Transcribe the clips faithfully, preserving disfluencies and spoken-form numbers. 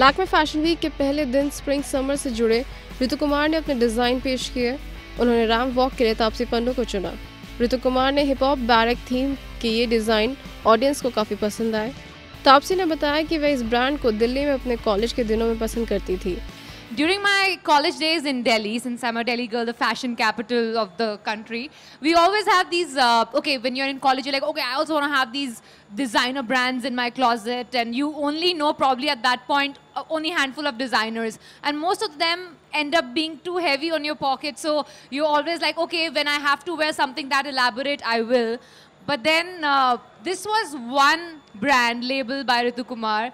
Lakme fashion week के पहले दिन स्प्रिंग समर से जुड़े रितु कुमार ने अपने डिज़ाइन पेश किए। उन्होंने रैंप वॉक के लिए तापसी पन्नू को चुना। रितु कुमार ने हिप हॉप बैरक थीम के ये डिज़ाइन ऑडियंस को काफ़ी पसंद आए। तापसी ने बताया कि वह इस ब्रांड को दिल्ली में अपने कॉलेज के दिनों में पसंद करती थी। During my college days in Delhi, since I'm a Delhi girl, the fashion capital of the country, we always have these, uh, okay, when you're in college, you're like, okay, I also want to have these designer brands in my closet. And you only know probably at that point, uh, only handful of designers. And most of them end up being too heavy on your pocket. So you're always like, okay, when I have to wear something that elaborate, I will. But then uh, this was one brand labeled by Ritu Kumar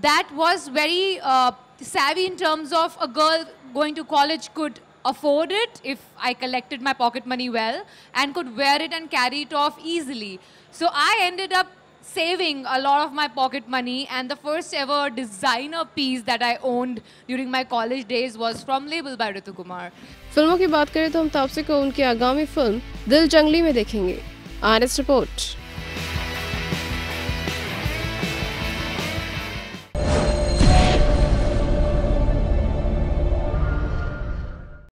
that was very... Uh, savvy in terms of a girl going to college could afford it if I collected my pocket money well and could wear it and carry it off easily. So I ended up saving a lot of my pocket money, and the first ever designer piece that I owned during my college days was from label by Ritu Kumar. फिल्मों की बात करें तो हम तापसी को उनकी आगामी film दिल जंगली में देखेंगे। RS report.